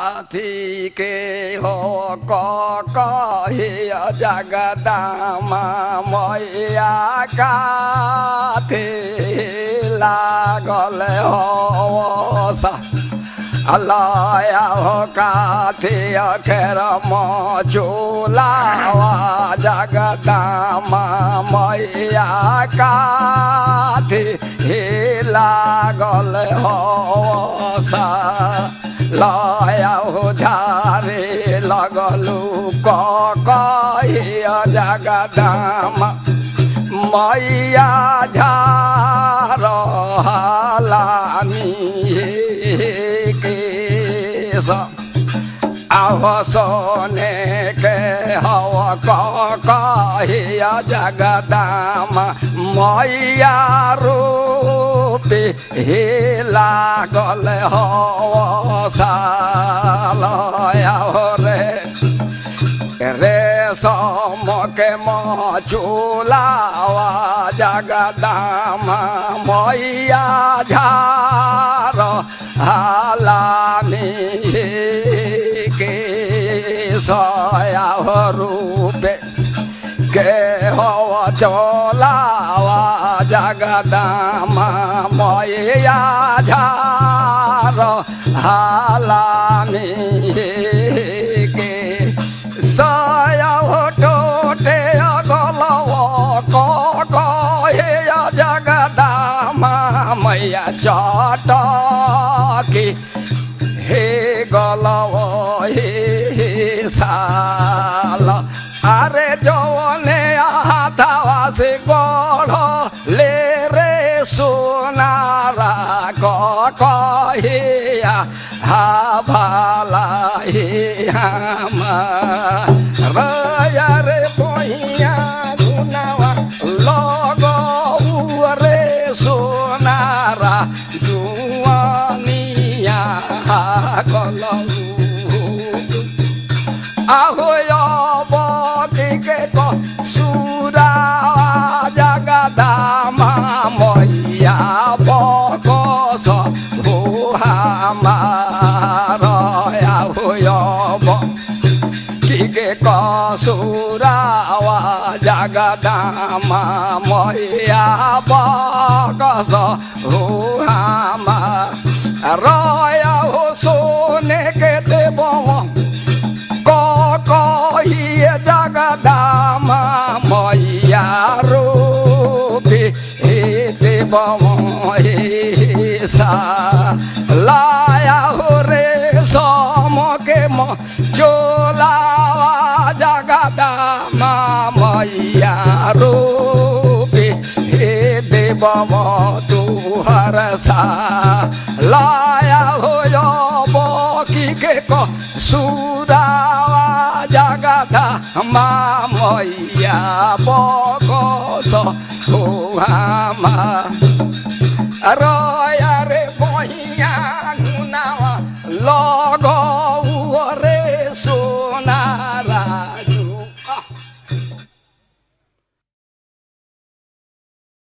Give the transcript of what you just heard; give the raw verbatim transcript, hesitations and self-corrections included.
Athike ho ko ko he Jagdamba moya ka te la gol ho sa Allah ya ho ka te kermo jula wa Jagdamba moya ka te la gol ho sa Laya udhare lagalu kakaya Jagdamba maya dhara halani kesa avasone ke hawa kakaya Jagdamba maya rupi hila gole hawa salaya re re somo ke mo chulawa Jagdamba moya jaro alami ke saya rupe ke hawa chulawa Jagdamba moya jaro halani ke saya hote agalawa ko ko he Jagdamba moya jata ki he galawa he sala are jone atawa se golo Sunara kokohiya habalaiyama raya re pohiya gunawa logo ure sunara duaniya kolong ahoyo bodike ko surawa Jagdamba moya boko so buhamaro ya buyobo kike ko surawa Jagdamba moya boko so buhamaro ya husune kete bomo koko hiya Jagdamba moya Boy sa laya hore somo kemo jolawa Jagdamba moya rupi de bomo tuhar sa laya hoyo boki keko sudawa Jagdamba moya boko so Muhammad Roya re boya gunawa logo